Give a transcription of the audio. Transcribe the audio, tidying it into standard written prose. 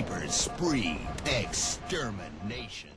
Sniper spree extermination.